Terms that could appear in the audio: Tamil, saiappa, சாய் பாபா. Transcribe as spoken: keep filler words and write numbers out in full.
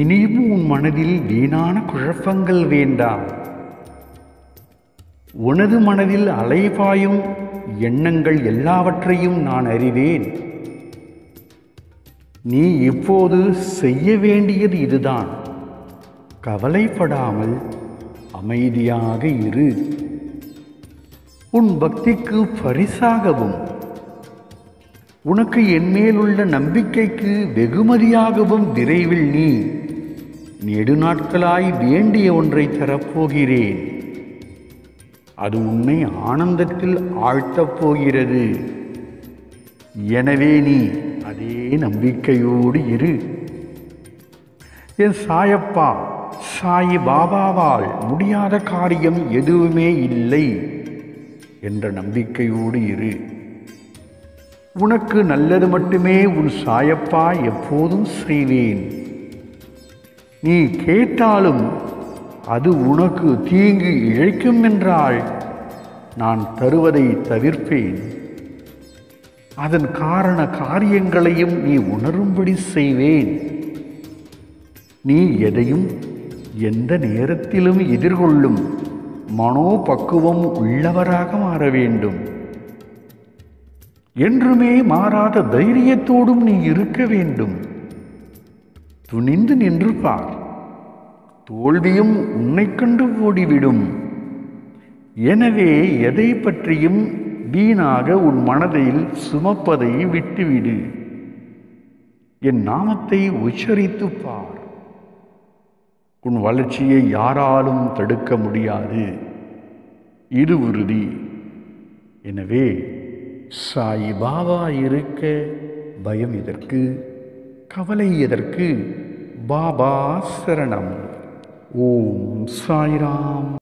இனியும் உன் மனதில் வீணான குழப்பங்கள் வேண்டாம். உனது மனதில் அலைபாயும் எண்ணங்கள் எல்லாவற்றையும் நான் அறிவேன். நீ இப்போது செய்ய வேண்டியது இதுதான். கவலைப்படாமல் அமைதியாக இரு. உன் பக்திக்கு பரிசாகவும் உனக்கு என்மேலுள்ள நம்பிக்கைக்கு வெகுமதியாகவும் விரைவில் நீ நெடுநாட்களாய் வேண்டிய ஒன்றை தரப்போகிறேன். அது உன்னை ஆனந்தத்தில் ஆழ்த்தப் போகிறது. எனவே நீ அதே நம்பிக்கையோடு இரு. என் சாயப்பா சாய் பாபாவால் முடியாத காரியம் எதுவுமே இல்லை என்ற நம்பிக்கையோடு இரு. உனக்கு நல்லது மட்டுமே உன் சாயப்பா எப்போதும் செய்வேன். நீ கேட்டாலும் அது உனக்கு தீங்கு இழைக்கும் என்றால் நான் தருவதை தவிர்ப்பேன். அதன் காரண காரியங்களையும் நீ உணரும்படி செய்வேன். நீ எதையும் எந்த நேரத்திலும் எதிர்கொள்ளும் மனோபக்குவம் உள்ளவராக மாற வேண்டும். என்றுமே மாறாத தைரியத்தோடும் நீ இருக்க வேண்டும். துணிந்து நின்று பார். தோல்வியும் உன்னை கண்டு ஓடிவிடும். எனவே எதை பற்றியும் வீணாக உன் மனதில் சுமப்பதை விட்டுவிடு. என் நாமத்தை உச்சரித்து பார். உன் வளர்ச்சியை யாராலும் தடுக்க முடியாது, இது உறுதி. எனவே சாய் பாபா இருக்க பயம் எதற்கு, கவலை எதற்கு? பாபா சரணம். ஓம் சாய்ராம்.